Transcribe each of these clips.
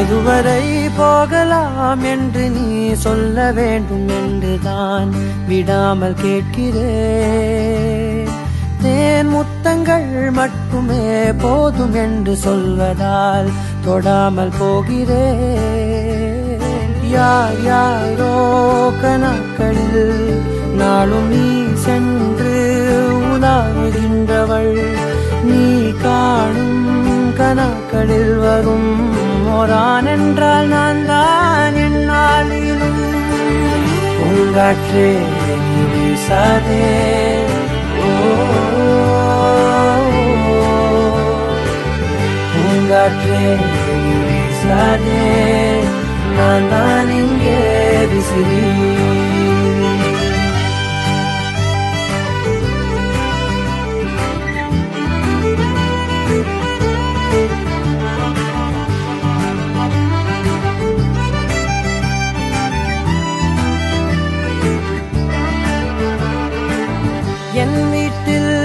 எதுவரை போகலாம் என்று நீ சொல்ல வேண்டும் என்றுதான் விடாமல் கேட்கிறேன். தேன் முத்தங்கள் மட்டுமே போதும் என்று சொல்வதால் தொடாமல் போகிறேன். யார் யாரோ கணக்களில் நாளும் நீ சென்று உலாவுகின்றவள். நீ காணும் கணக்களில் வரும் ஓரான் என்றால் நான் தான் என்னால் உங்காற்றே வீசாதே. உங்காற்றே வீசாதே, நான் தான் இங்கே விசிறி. என் வீட்டில்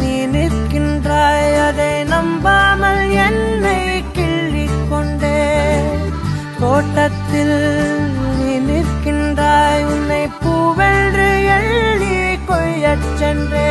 நீ நிற்கின்றாய், அதை நம்பாமல் என்னை கிள்ளிக் கொண்டே. தோட்டத்தில் நீ நிற்கின்றாய், உன்னை பூவென்று எள்ளி கொய்யச் சென்றே.